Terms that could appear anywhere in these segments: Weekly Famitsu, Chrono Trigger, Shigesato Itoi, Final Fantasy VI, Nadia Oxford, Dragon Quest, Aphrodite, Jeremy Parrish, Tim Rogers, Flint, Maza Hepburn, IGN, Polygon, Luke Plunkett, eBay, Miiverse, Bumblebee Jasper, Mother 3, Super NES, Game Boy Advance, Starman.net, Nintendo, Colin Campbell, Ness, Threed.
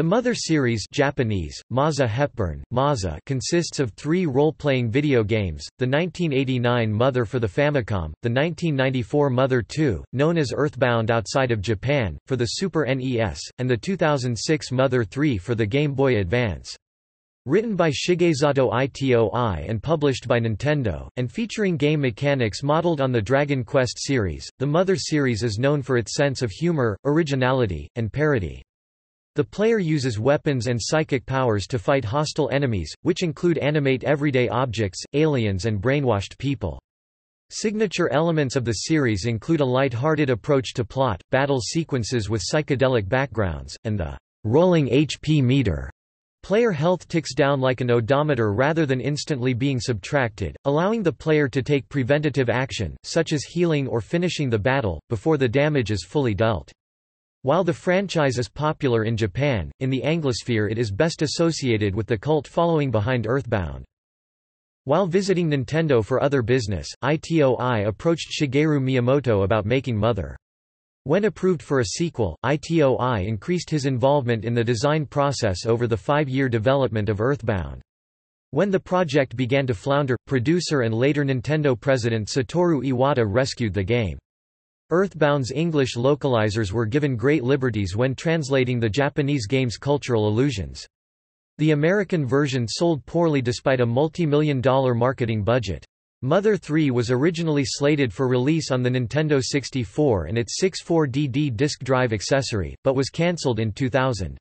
The Mother series (Japanese: Maza Hepburn, Maza) consists of three role-playing video games, the 1989 Mother for the Famicom, the 1994 Mother 2, known as EarthBound outside of Japan, for the Super NES, and the 2006 Mother 3 for the Game Boy Advance. Written by Shigesato Itoi and published by Nintendo, and featuring game mechanics modeled on the Dragon Quest series, the Mother series is known for its sense of humor, originality, and parody. The player uses weapons and psychic powers to fight hostile enemies, which include animate everyday objects, aliens and brainwashed people. Signature elements of the series include a light-hearted approach to plot, battle sequences with psychedelic backgrounds, and the rolling HP meter. Player health ticks down like an odometer rather than instantly being subtracted, allowing the player to take preventative action, such as healing or finishing the battle, before the damage is fully dealt. While the franchise is popular in Japan, in the Anglosphere it is best associated with the cult following behind EarthBound. While visiting Nintendo for other business, Itoi approached Shigeru Miyamoto about making Mother. When approved for a sequel, Itoi increased his involvement in the design process over the 5-year development of EarthBound. When the project began to flounder, producer and later Nintendo president Satoru Iwata rescued the game. EarthBound's English localizers were given great liberties when translating the Japanese game's cultural allusions. The American version sold poorly despite a multi-million-dollar marketing budget. Mother 3 was originally slated for release on the Nintendo 64 and its 64DD disk drive accessory, but was cancelled in 2000.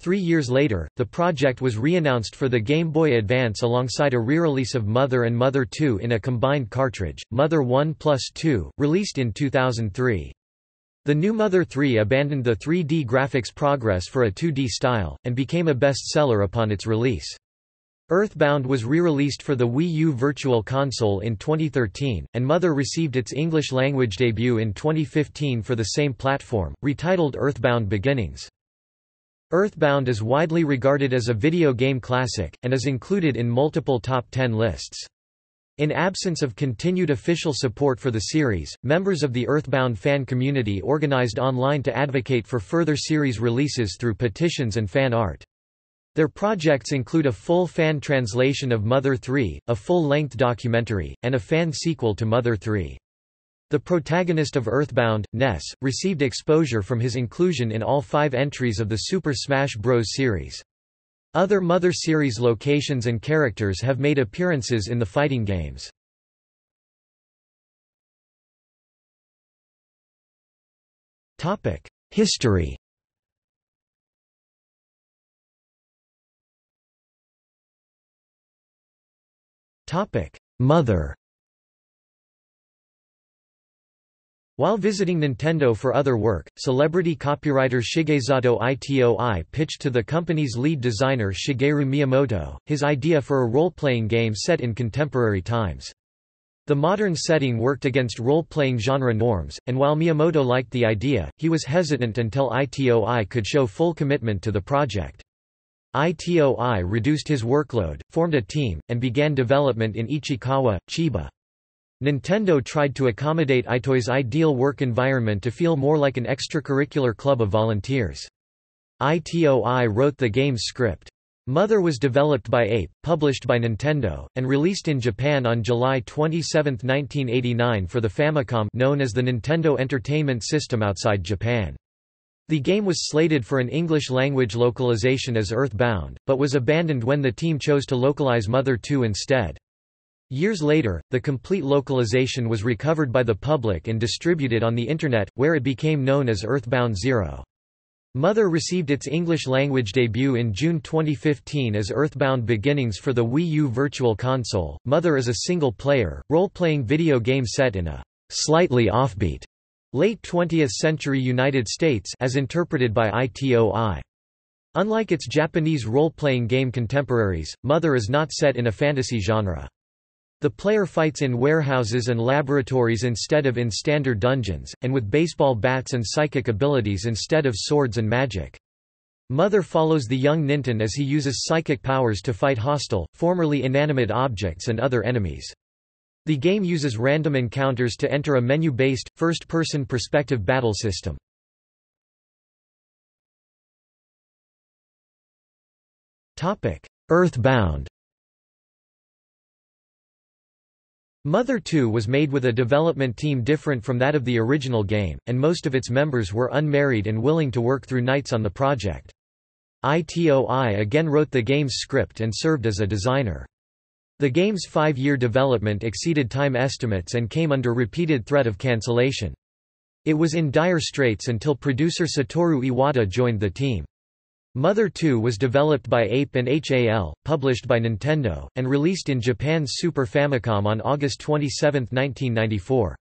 3 years later, the project was re-announced for the Game Boy Advance alongside a re-release of Mother and Mother 2 in a combined cartridge, Mother 1+2, released in 2003. The new Mother 3 abandoned the 3D graphics progress for a 2D style, and became a bestseller upon its release. EarthBound was re-released for the Wii U Virtual Console in 2013, and Mother received its English-language debut in 2015 for the same platform, retitled EarthBound Beginnings. EarthBound is widely regarded as a video game classic, and is included in multiple top 10 lists. In absence of continued official support for the series, members of the EarthBound fan community organized online to advocate for further series releases through petitions and fan art. Their projects include a full fan translation of Mother 3, a full-length documentary, and a fan sequel to Mother 3. The protagonist of EarthBound, Ness, received exposure from his inclusion in all 5 entries of the Super Smash Bros. Series. Other Mother series locations and characters have made appearances in the fighting games. History. Mother. While visiting Nintendo for other work, celebrity copywriter Shigesato Itoi pitched to the company's lead designer Shigeru Miyamoto, his idea for a role-playing game set in contemporary times. The modern setting worked against role-playing genre norms, and while Miyamoto liked the idea, he was hesitant until Itoi could show full commitment to the project. Itoi reduced his workload, formed a team, and began development in Ichikawa, Chiba. Nintendo tried to accommodate Itoi's ideal work environment to feel more like an extracurricular club of volunteers. Itoi wrote the game's script. Mother was developed by Ape, published by Nintendo, and released in Japan on July 27, 1989 for the Famicom, known as the Nintendo Entertainment System outside Japan. The game was slated for an English-language localization as EarthBound, but was abandoned when the team chose to localize Mother 2 instead. Years later, the complete localization was recovered by the public and distributed on the Internet, where it became known as EarthBound Zero. Mother received its English-language debut in June 2015 as EarthBound Beginnings for the Wii U Virtual Console. Mother is a single-player, role-playing video game set in a slightly offbeat, late 20th-century United States as interpreted by Itoi. Unlike its Japanese role-playing game contemporaries, Mother is not set in a fantasy genre. The player fights in warehouses and laboratories instead of in standard dungeons, and with baseball bats and psychic abilities instead of swords and magic. Mother follows the young Ninten as he uses psychic powers to fight hostile, formerly inanimate objects and other enemies. The game uses random encounters to enter a menu-based, first-person perspective battle system. EarthBound. Mother 2 was made with a development team different from that of the original game, and most of its members were unmarried and willing to work through nights on the project. Itoi again wrote the game's script and served as a designer. The game's 5-year development exceeded time estimates and came under repeated threat of cancellation. It was in dire straits until producer Satoru Iwata joined the team. Mother 2 was developed by Ape and HAL, published by Nintendo, and released in Japan's Super Famicom on August 27, 1994.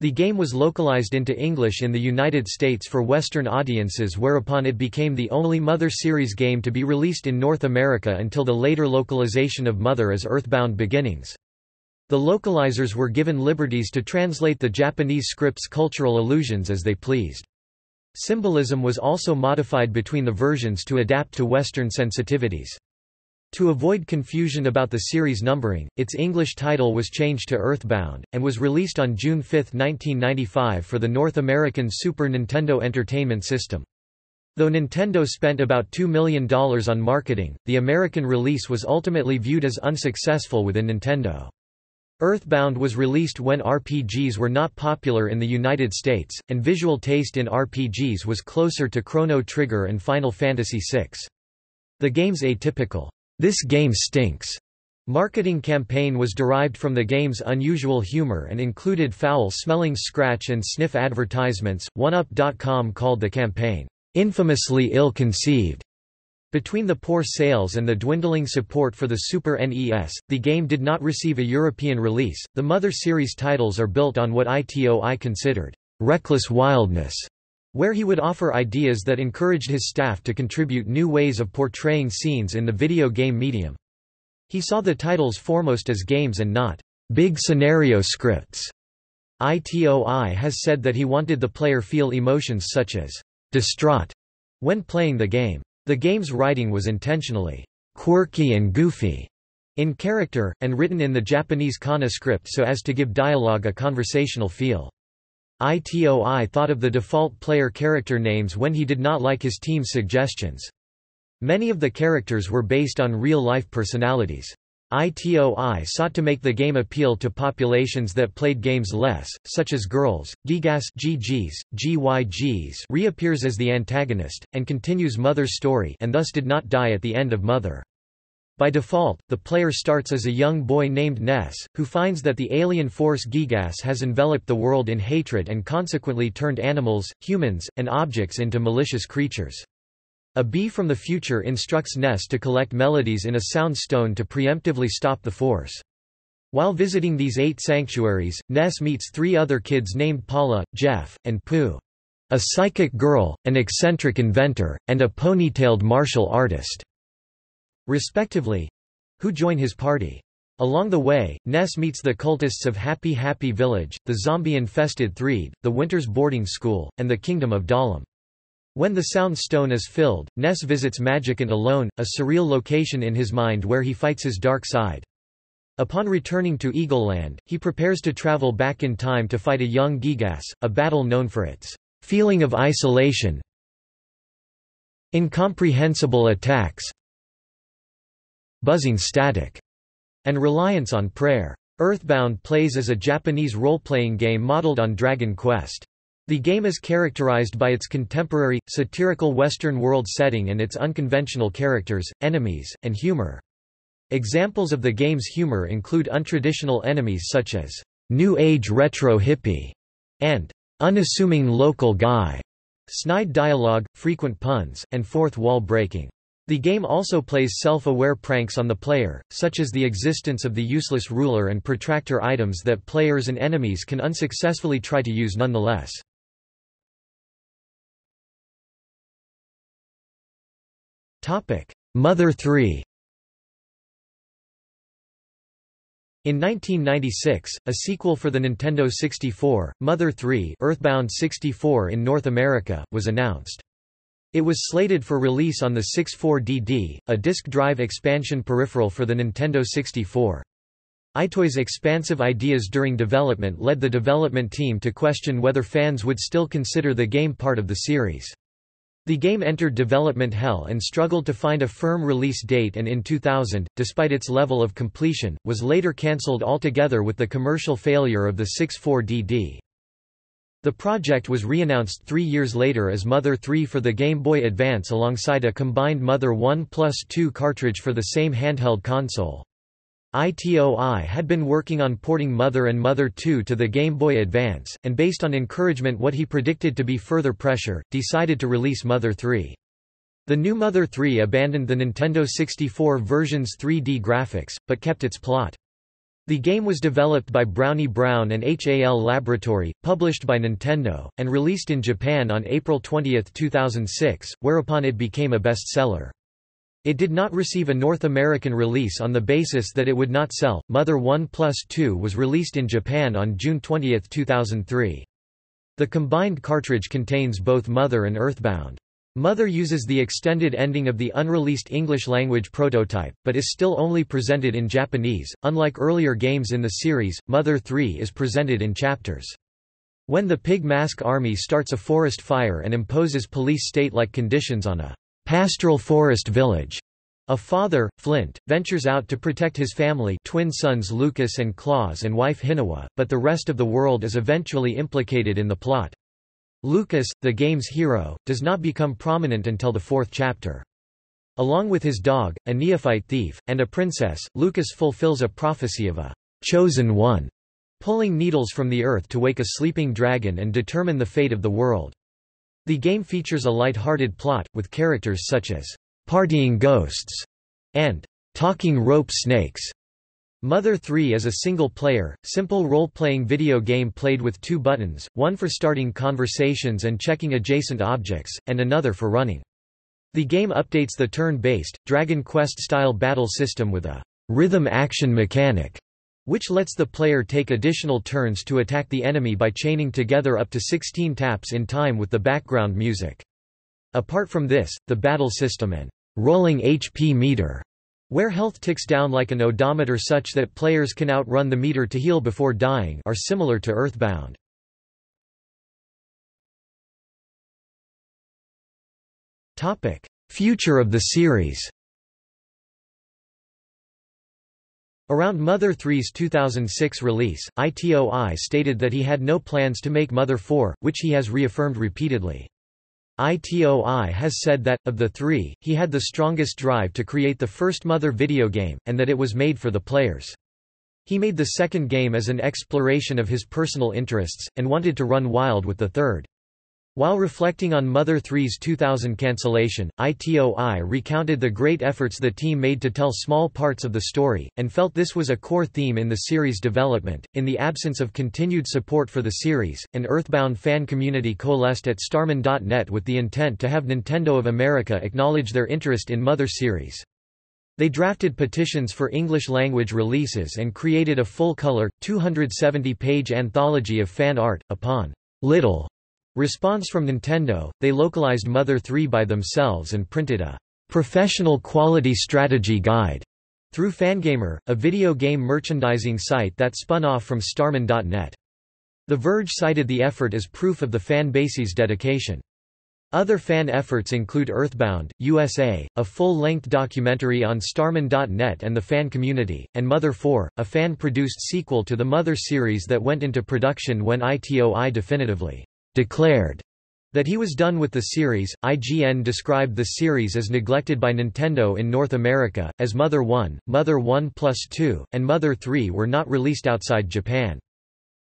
The game was localized into English in the United States for Western audiences, whereupon it became the only Mother series game to be released in North America until the later localization of Mother as Earthbound Beginnings. The localizers were given liberties to translate the Japanese script's cultural allusions as they pleased. Symbolism was also modified between the versions to adapt to Western sensitivities. To avoid confusion about the series numbering, its English title was changed to Earthbound, and was released on June 5, 1995 for the North American Super Nintendo Entertainment System. Though Nintendo spent about $2 million on marketing, the American release was ultimately viewed as unsuccessful within Nintendo. Earthbound was released when RPGs were not popular in the United States, and visual taste in RPGs was closer to Chrono Trigger and Final Fantasy VI. The game's atypical, "This game stinks" marketing campaign was derived from the game's unusual humor and included foul-smelling scratch and sniff advertisements. OneUp.com called the campaign, "infamously ill-conceived." Between the poor sales and the dwindling support for the Super NES, the game did not receive a European release. The Mother series titles are built on what Itoi considered reckless wildness, where he would offer ideas that encouraged his staff to contribute new ways of portraying scenes in the video game medium. He saw the titles foremost as games and not big scenario scripts. Itoi has said that he wanted the player feel emotions such as distraught when playing the game. The game's writing was intentionally quirky and goofy in character, and written in the Japanese kana script so as to give dialogue a conversational feel. Itoi thought of the default player character names when he did not like his team's suggestions. Many of the characters were based on real-life personalities. Itoi sought to make the game appeal to populations that played games less, such as girls. Giygas (GGs, GYGs) reappears as the antagonist, and continues Mother's story and thus did not die at the end of Mother. By default, the player starts as a young boy named Ness, who finds that the alien force Giygas has enveloped the world in hatred and consequently turned animals, humans, and objects into malicious creatures. A bee from the future instructs Ness to collect melodies in a sound stone to preemptively stop the force. While visiting these 8 sanctuaries, Ness meets 3 other kids named Paula, Jeff, and Pooh. A psychic girl, an eccentric inventor, and a ponytailed martial artist, respectively, who join his party. Along the way, Ness meets the cultists of Happy Happy Village, the zombie-infested Threed, the Winters boarding school, and the Kingdom of Dahlem. When the sound stone is filled, Ness visits Magicant alone, a surreal location in his mind where he fights his dark side. Upon returning to Eagleland, he prepares to travel back in time to fight a young Giygas, a battle known for its feeling of isolation, incomprehensible attacks, buzzing static, and reliance on prayer. Earthbound plays as a Japanese role-playing game modeled on Dragon Quest. The game is characterized by its contemporary, satirical Western world setting and its unconventional characters, enemies, and humor. Examples of the game's humor include untraditional enemies such as New Age Retro Hippie and Unassuming Local Guy, snide dialogue, frequent puns, and fourth wall breaking. The game also plays self-aware pranks on the player, such as the existence of the useless ruler and protractor items that players and enemies can unsuccessfully try to use nonetheless. Mother 3. In 1996, a sequel for the Nintendo 64, Mother 3 Earthbound 64 in North America, was announced. It was slated for release on the 64DD, a disk drive expansion peripheral for the Nintendo 64. Itoi's expansive ideas during development led the development team to question whether fans would still consider the game part of the series. The game entered development hell and struggled to find a firm release date, and in 2000, despite its level of completion, was later cancelled altogether with the commercial failure of the 64DD. The project was reannounced 3 years later as Mother 3 for the Game Boy Advance alongside a combined Mother 1+2 cartridge for the same handheld console. ITOI had been working on porting Mother and Mother 2 to the Game Boy Advance, and based on encouragement what he predicted to be further pressure, decided to release Mother 3. The new Mother 3 abandoned the Nintendo 64 version's 3D graphics, but kept its plot. The game was developed by Brownie Brown and HAL Laboratory, published by Nintendo, and released in Japan on April 20, 2006, whereupon it became a bestseller. It did not receive a North American release on the basis that it would not sell. Mother 1+2 was released in Japan on June 20, 2003. The combined cartridge contains both Mother and EarthBound. Mother uses the extended ending of the unreleased English-language prototype, but is still only presented in Japanese. Unlike earlier games in the series, Mother 3 is presented in chapters. When the Pig Mask Army starts a forest fire and imposes police state-like conditions on a pastoral forest village, a father, Flint, ventures out to protect his family, twin sons Lucas and Claus, and wife Hinawa, but the rest of the world is eventually implicated in the plot. Lucas, the game's hero, does not become prominent until the fourth chapter. Along with his dog, a neophyte thief, and a princess, Lucas fulfills a prophecy of a chosen one, pulling needles from the earth to wake a sleeping dragon and determine the fate of the world. The game features a light-hearted plot, with characters such as partying ghosts and talking rope snakes. Mother 3 is a single-player, simple role-playing video game played with two buttons, one for starting conversations and checking adjacent objects, and another for running. The game updates the turn-based, Dragon Quest-style battle system with a rhythm-action mechanic, which lets the player take additional turns to attack the enemy by chaining together up to 16 taps in time with the background music. Apart from this, the battle system and rolling HP meter, where health ticks down like an odometer such that players can outrun the meter to heal before dying, are similar to EarthBound. Future of the series. Around Mother 3's 2006 release, ITOI stated that he had no plans to make Mother 4, which he has reaffirmed repeatedly. ITOI has said that, of the three, he had the strongest drive to create the first Mother video game, and that it was made for the players. He made the second game as an exploration of his personal interests, and wanted to run wild with the third. While reflecting on Mother 3's 2000 cancellation, ITOI recounted the great efforts the team made to tell small parts of the story, and felt this was a core theme in the series' development. In the absence of continued support for the series, an EarthBound fan community coalesced at Starman.net with the intent to have Nintendo of America acknowledge their interest in Mother series. They drafted petitions for English-language releases and created a full-color, 270-page anthology of fan art. Upon little response from Nintendo, they localized Mother 3 by themselves and printed a professional quality strategy guide through Fangamer, a video game merchandising site that spun off from Starman.net. The Verge cited the effort as proof of the fan base's dedication. Other fan efforts include EarthBound, USA, a full-length documentary on Starman.net and the fan community, and Mother 4, a fan-produced sequel to the Mother series that went into production when ITOI definitively declared that he was done with the series. IGN described the series as neglected by Nintendo in North America, as Mother 1, Mother 1+2, and Mother 3 were not released outside Japan.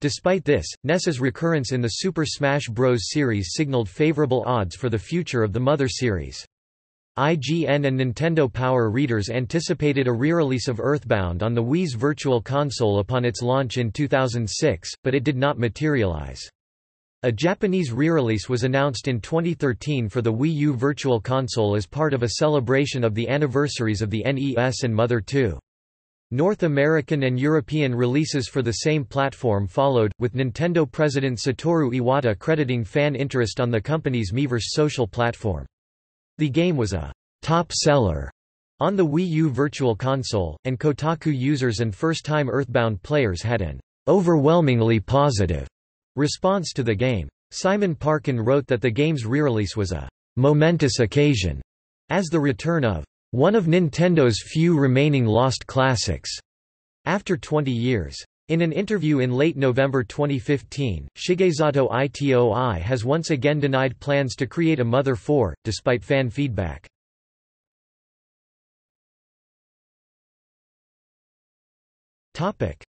Despite this, Ness's recurrence in the Super Smash Bros. Series signaled favorable odds for the future of the Mother series. IGN and Nintendo Power readers anticipated a re-release of EarthBound on the Wii's Virtual Console upon its launch in 2006, but it did not materialize. A Japanese re-release was announced in 2013 for the Wii U Virtual Console as part of a celebration of the anniversaries of the NES and Mother 2. North American and European releases for the same platform followed, with Nintendo president Satoru Iwata crediting fan interest on the company's Miiverse social platform. The game was a top seller on the Wii U Virtual Console, and Kotaku users and first-time EarthBound players had an overwhelmingly positive response to the game. Simon Parkin wrote that the game's re-release was a momentous occasion as the return of one of Nintendo's few remaining lost classics after 20 years. In an interview in late November 2015, Shigesato Itoi has once again denied plans to create a Mother 4, despite fan feedback.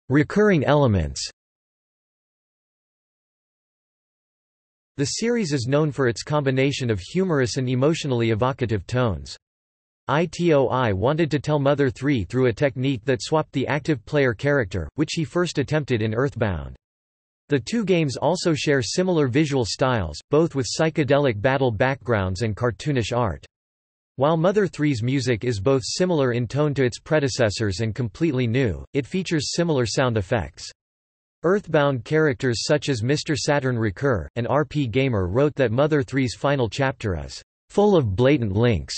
Recurring elements. The series is known for its combination of humorous and emotionally evocative tones. Itoi wanted to tell Mother 3 through a technique that swapped the active player character, which he first attempted in EarthBound. The two games also share similar visual styles, both with psychedelic battle backgrounds and cartoonish art. While Mother 3's music is both similar in tone to its predecessors and completely new, it features similar sound effects. EarthBound characters such as Mr. Saturn recur. An RP Gamer wrote that Mother 3's final chapter is full of blatant links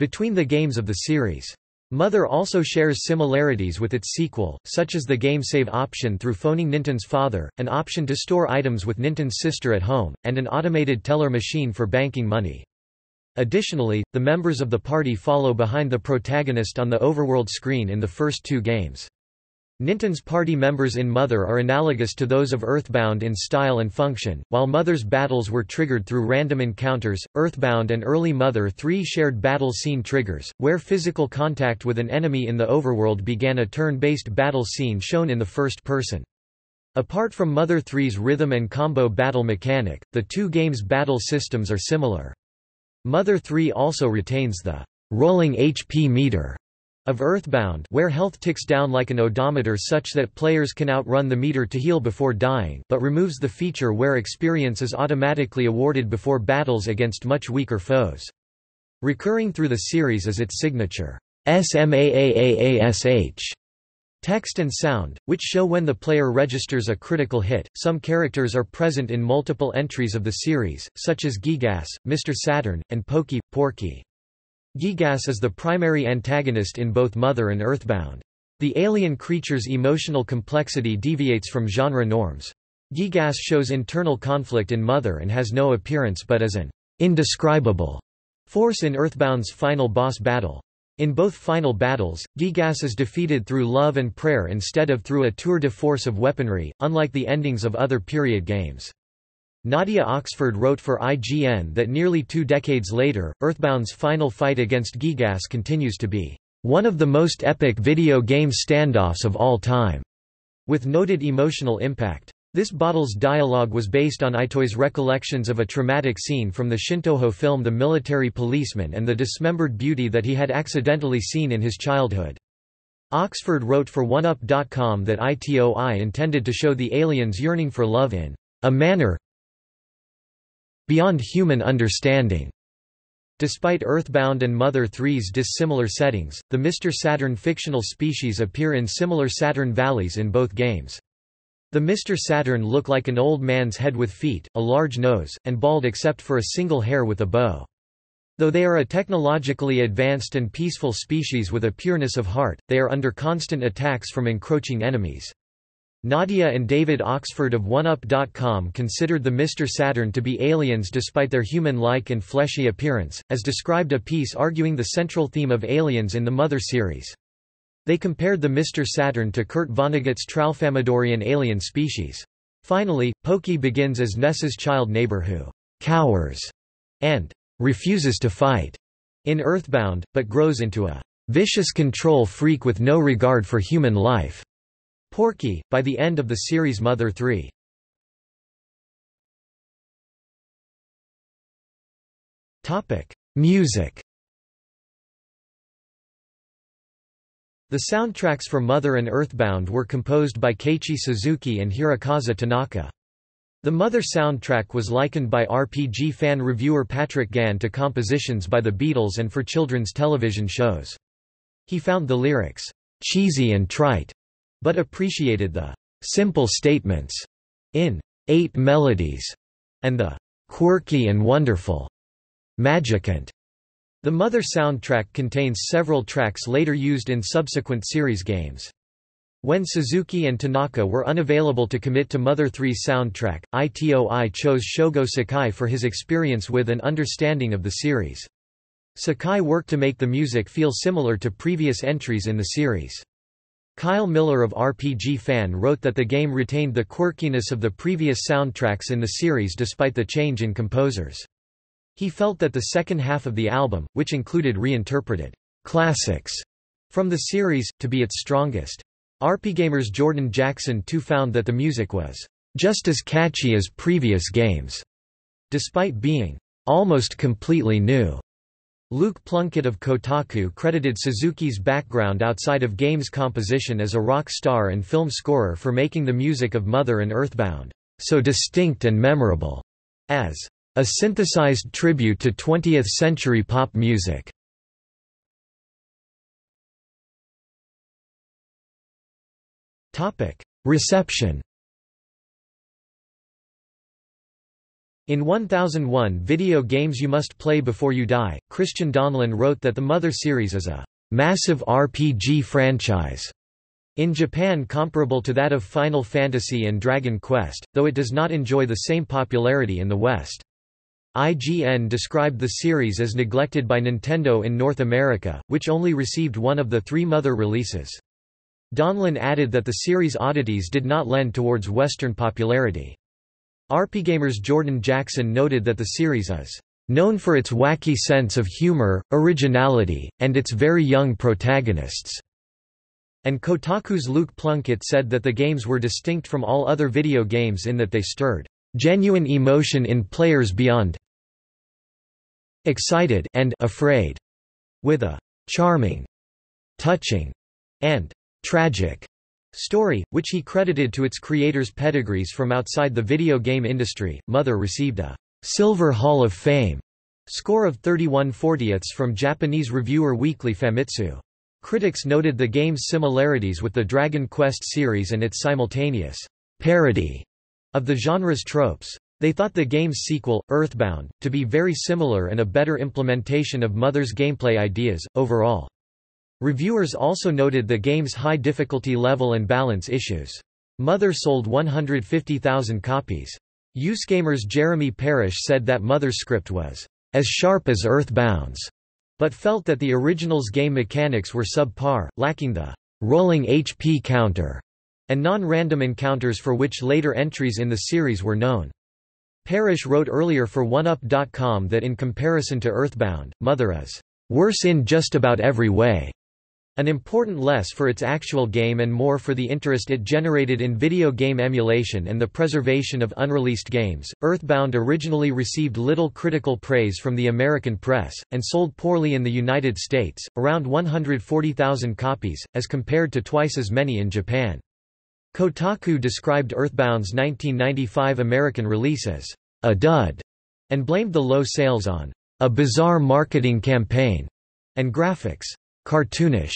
between the games of the series. Mother also shares similarities with its sequel, such as the game save option through phoning Ninten's father, an option to store items with Ninten's sister at home, and an automated teller machine for banking money. Additionally, the members of the party follow behind the protagonist on the overworld screen in the first two games. Ninten's party members in Mother are analogous to those of EarthBound in style and function. While Mother's battles were triggered through random encounters, EarthBound and early Mother 3 shared battle scene triggers, where physical contact with an enemy in the overworld began a turn-based battle scene shown in the first person. Apart from Mother 3's rhythm and combo battle mechanic, the two games' battle systems are similar. Mother 3 also retains the rolling HP meter of EarthBound, where health ticks down like an odometer such that players can outrun the meter to heal before dying, but removes the feature where experience is automatically awarded before battles against much weaker foes. Recurring through the series is its signature SMAAAASH text and sound, which show when the player registers a critical hit. Some characters are present in multiple entries of the series, such as Giygas, Mr. Saturn, and Pokey, Porky. Giygas is the primary antagonist in both Mother and EarthBound. The alien creature's emotional complexity deviates from genre norms. Giygas shows internal conflict in Mother and has no appearance but as an indescribable force in EarthBound's final boss battle. In both final battles, Giygas is defeated through love and prayer instead of through a tour de force of weaponry, unlike the endings of other period games. Nadia Oxford wrote for IGN that nearly 2 decades later, EarthBound's final fight against Giygas continues to be one of the most epic video game standoffs of all time, with noted emotional impact. This battle's dialogue was based on Itoi's recollections of a traumatic scene from the Shintoho film The Military Policeman and the dismembered beauty that he had accidentally seen in his childhood. Oxford wrote for OneUp.com that Itoi intended to show the aliens yearning for love in a manner beyond human understanding. Despite EarthBound and Mother 3's dissimilar settings, the Mr. Saturn fictional species appear in similar Saturn valleys in both games. The Mr. Saturn look like an old man's head with feet, a large nose, and bald except for a single hair with a bow. Though they are a technologically advanced and peaceful species with a pureness of heart, they are under constant attacks from encroaching enemies. Nadia and David Oxford of OneUp.com considered the Mr. Saturn to be aliens despite their human-like and fleshy appearance, as described a piece arguing the central theme of aliens in the Mother series. They compared the Mr. Saturn to Kurt Vonnegut's Tralfamadorian alien species. Finally, Pokey begins as Ness's child neighbor who cowers and refuses to fight in EarthBound, but grows into a vicious control freak with no regard for human life. Porky, by the end of the series Mother 3. Music. The soundtracks for Mother and EarthBound were composed by Keiichi Suzuki and Hirokazu Tanaka. The Mother soundtrack was likened by RPG fan reviewer Patrick Gann to compositions by the Beatles and for children's television shows. He found the lyrics cheesy and trite, but appreciated the simple statements in 8 melodies and the quirky and wonderful Magicant. The Mother soundtrack contains several tracks later used in subsequent series games. When Suzuki and Tanaka were unavailable to commit to Mother 3's soundtrack, Itoi chose Shogo Sakai for his experience with and understanding of the series. Sakai worked to make the music feel similar to previous entries in the series. Kyle Miller of RPG Fan wrote that the game retained the quirkiness of the previous soundtracks in the series despite the change in composers. He felt that the second half of the album, which included reinterpreted classics from the series, to be its strongest. RPGamer's Jordan Jackson too found that the music was just as catchy as previous games, despite being almost completely new. Luke Plunkett of Kotaku credited Suzuki's background outside of games composition as a rock star and film scorer for making the music of Mother and EarthBound so distinct and memorable, as a synthesized tribute to 20th-century pop music. Reception. In 1001 Video Games You Must Play Before You Die, Christian Donlin wrote that the Mother series is a massive RPG franchise in Japan comparable to that of Final Fantasy and Dragon Quest, though it does not enjoy the same popularity in the West. IGN described the series as neglected by Nintendo in North America, which only received one of the three Mother releases. Donlin added that the series' oddities did not lend towards Western popularity. RPGamer's Jordan Jackson noted that the series is known for its wacky sense of humor, originality, and its very young protagonists. And Kotaku's Luke Plunkett said that the games were distinct from all other video games in that they stirred genuine emotion in players beyond excited and afraid, with a charming, touching, and tragic story, which he credited to its creators' pedigrees from outside the video game industry. Mother received a Silver Hall of Fame score of 31/40 from Japanese reviewer Weekly Famitsu. Critics noted the game's similarities with the Dragon Quest series and its simultaneous parody of the genre's tropes. They thought the game's sequel, Earthbound, to be very similar and a better implementation of Mother's gameplay ideas, overall. Reviewers also noted the game's high difficulty level and balance issues. Mother sold 150,000 copies. Usegamer's Jeremy Parrish said that Mother's script was as sharp as Earthbound's, but felt that the original's game mechanics were subpar, lacking the rolling HP counter and non-random encounters for which later entries in the series were known. Parrish wrote earlier for OneUp.com that in comparison to Earthbound, Mother is worse in just about every way. An important less for its actual game and more for the interest it generated in video game emulation and the preservation of unreleased games. Earthbound originally received little critical praise from the American press, and sold poorly in the United States, around 140,000 copies, as compared to twice as many in Japan. Kotaku described Earthbound's 1995 American release as a dud, and blamed the low sales on a bizarre marketing campaign and graphics cartoonish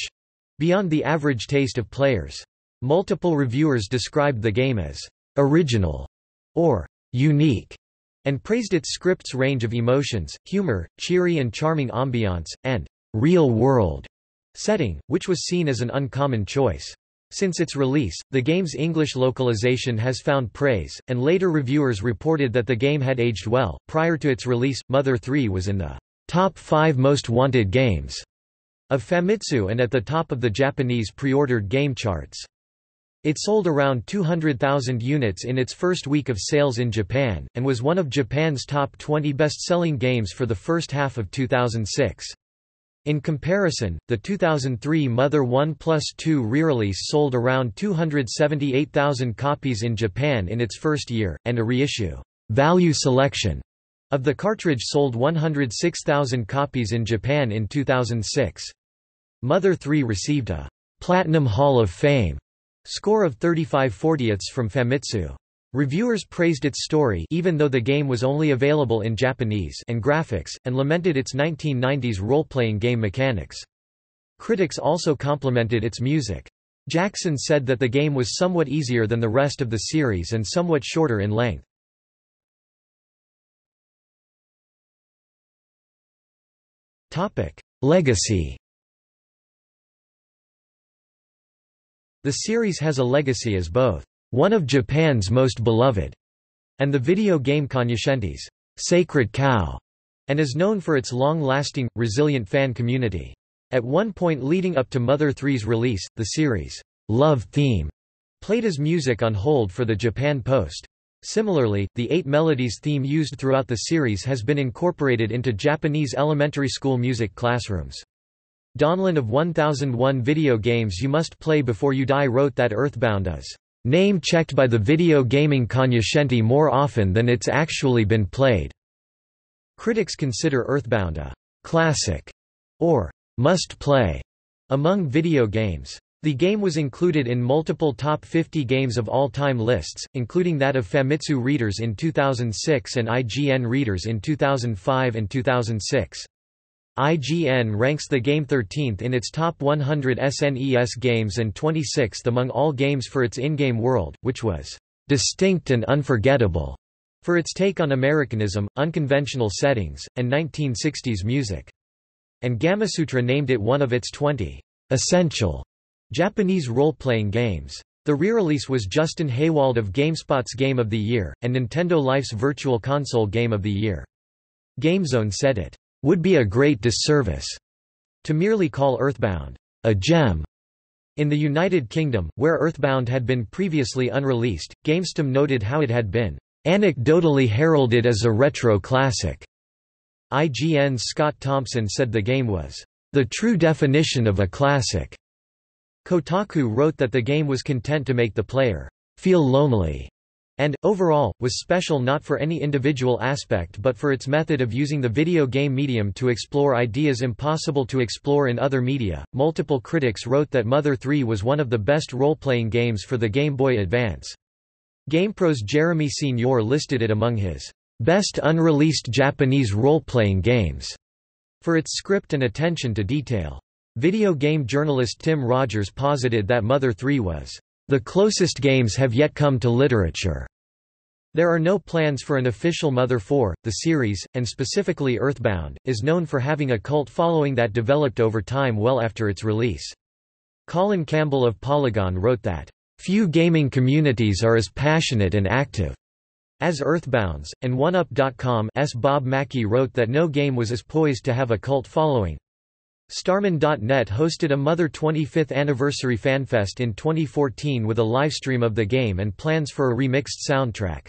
beyond the average taste of players. Multiple reviewers described the game as original or unique and praised its script's range of emotions, humor, cheery and charming ambiance, and real-world setting, which was seen as an uncommon choice. Since its release, the game's English localization has found praise, and later reviewers reported that the game had aged well. Prior to its release, Mother 3 was in the top 5 most wanted games of Famitsu and at the top of the Japanese pre-ordered game charts. It sold around 200,000 units in its first week of sales in Japan, and was one of Japan's top 20 best-selling games for the first half of 2006. In comparison, the 2003 Mother 1+2 re-release sold around 278,000 copies in Japan in its first year, and a reissue, Value Selection, of the cartridge sold 106,000 copies in Japan in 2006. Mother 3 received a Platinum Hall of Fame score of 35/40 from Famitsu. Reviewers praised its story, even though the game was only available in Japanese, and graphics, and lamented its 1990s role-playing game mechanics. Critics also complimented its music. Jackson said that the game was somewhat easier than the rest of the series and somewhat shorter in length. Legacy. The series has a legacy as both one of Japan's most beloved and the video game Kanyashente's sacred cow, and is known for its long-lasting, resilient fan community. At one point leading up to Mother 3's release, the series' love theme played as music on hold for the Japan Post. Similarly, the 8 melodies theme used throughout the series has been incorporated into Japanese elementary school music classrooms. Donlan of 1001 Video Games You Must Play Before You Die wrote that EarthBound is name-checked by the video gaming Kanyashente more often than it's actually been played. Critics consider EarthBound a classic or must-play among video games. The game was included in multiple top 50 games of all-time lists, including that of Famitsu readers in 2006 and IGN readers in 2005 and 2006. IGN ranks the game 13th in its top 100 SNES games and 26th among all games for its in-game world, which was distinct and unforgettable for its take on Americanism, unconventional settings, and 1960s music. And Gamasutra named it one of its 20 essential Japanese role-playing games. The re-release was Justin Haywald of GameSpot's Game of the Year, and Nintendo Life's Virtual Console Game of the Year. GameZone said it would be a great disservice to merely call EarthBound a gem. In the United Kingdom, where EarthBound had been previously unreleased, GameStum noted how it had been anecdotally heralded as a retro classic. IGN's Scott Thompson said the game was the true definition of a classic. Kotaku wrote that the game was content to make the player feel lonely, and, overall, was special not for any individual aspect but for its method of using the video game medium to explore ideas impossible to explore in other media. Multiple critics wrote that Mother 3 was one of the best role-playing games for the Game Boy Advance. GamePro's Jeremy Senior listed it among his best unreleased Japanese role-playing games for its script and attention to detail. Video game journalist Tim Rogers posited that Mother 3 was the closest games have yet come to literature. There are no plans for an official Mother 4. The series, and specifically EarthBound, is known for having a cult following that developed over time well after its release. Colin Campbell of Polygon wrote that, "Few gaming communities are as passionate and active as EarthBound's," and OneUp.com's Bob Mackey wrote that no game was as poised to have a cult following. Starman.net hosted a Mother 25th Anniversary FanFest in 2014 with a livestream of the game and plans for a remixed soundtrack.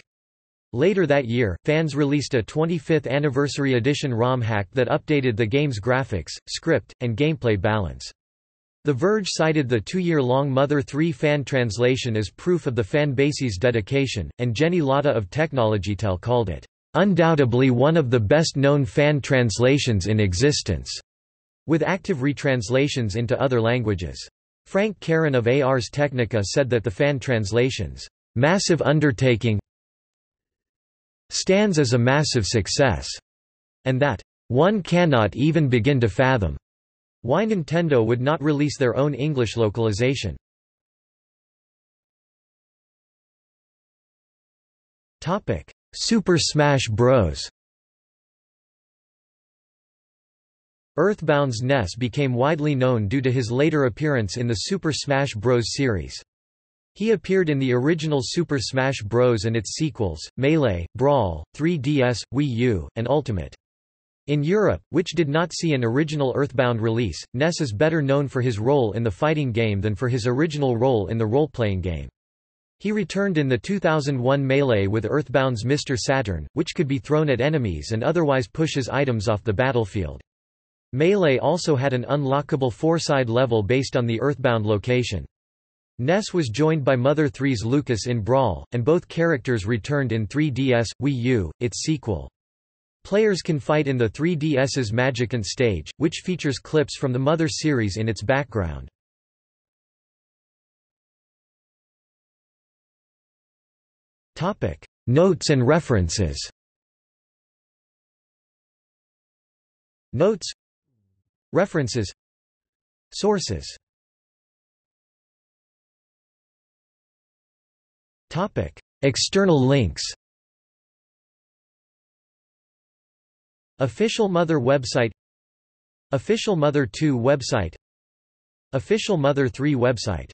Later that year, fans released a 25th Anniversary Edition ROM hack that updated the game's graphics, script, and gameplay balance. The Verge cited the 2-year-long Mother 3 fan translation as proof of the fanbase's dedication, and Jenny Latta of Technologytel called it, "undoubtedly one of the best-known fan translations in existence," with active retranslations into other languages. Frank Karen of Ars Technica said that the fan translation's massive undertaking stands as a massive success, and that one cannot even begin to fathom why Nintendo would not release their own English localization. Topic: Super Smash Bros. EarthBound's Ness became widely known due to his later appearance in the Super Smash Bros. Series. He appeared in the original Super Smash Bros. And its sequels, Melee, Brawl, 3DS, Wii U, and Ultimate. In Europe, which did not see an original EarthBound release, Ness is better known for his role in the fighting game than for his original role in the role-playing game. He returned in the 2001 Melee with EarthBound's Mr. Saturn, which could be thrown at enemies and otherwise pushes items off the battlefield. Melee also had an unlockable 4-side level based on the EarthBound location. Ness was joined by Mother 3's Lucas in Brawl, and both characters returned in 3DS, Wii U, its sequel. Players can fight in the 3DS's Magicant stage, which features clips from the Mother series in its background. Notes and references. Notes. References. Sources. Topic: External links. Official Mother website. Official Mother 2 website. Official Mother 3 website.